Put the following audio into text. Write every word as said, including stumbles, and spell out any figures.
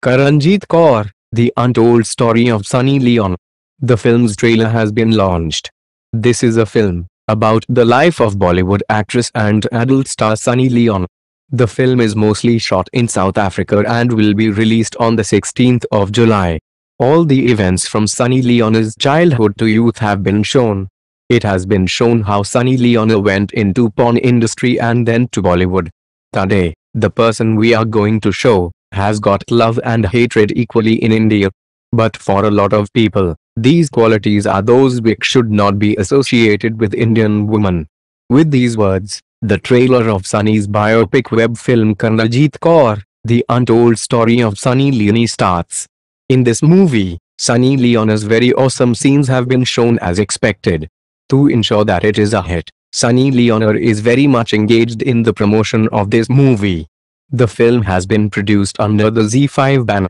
Karanjeet Kaur, The Untold Story of Sunny Leone. The film's trailer has been launched. This is a film about the life of Bollywood actress and adult star Sunny Leone. The film is mostly shot in South Africa and will be released on the sixteenth of July. All the events from Sunny Leone's childhood to youth have been shown. It has been shown how Sunny Leone went into porn industry and then to Bollywood. Today, the person we are going to show has got love and hatred equally in India. But for a lot of people, these qualities are those which should not be associated with Indian women. With these words, the trailer of Sunny's biopic web film Karanjeet Kaur, The Untold Story of Sunny Leone starts. In this movie, Sunny Leone's very awesome scenes have been shown as expected. To ensure that it is a hit, Sunny Leone is very much engaged in the promotion of this movie. The film has been produced under the Z five banner.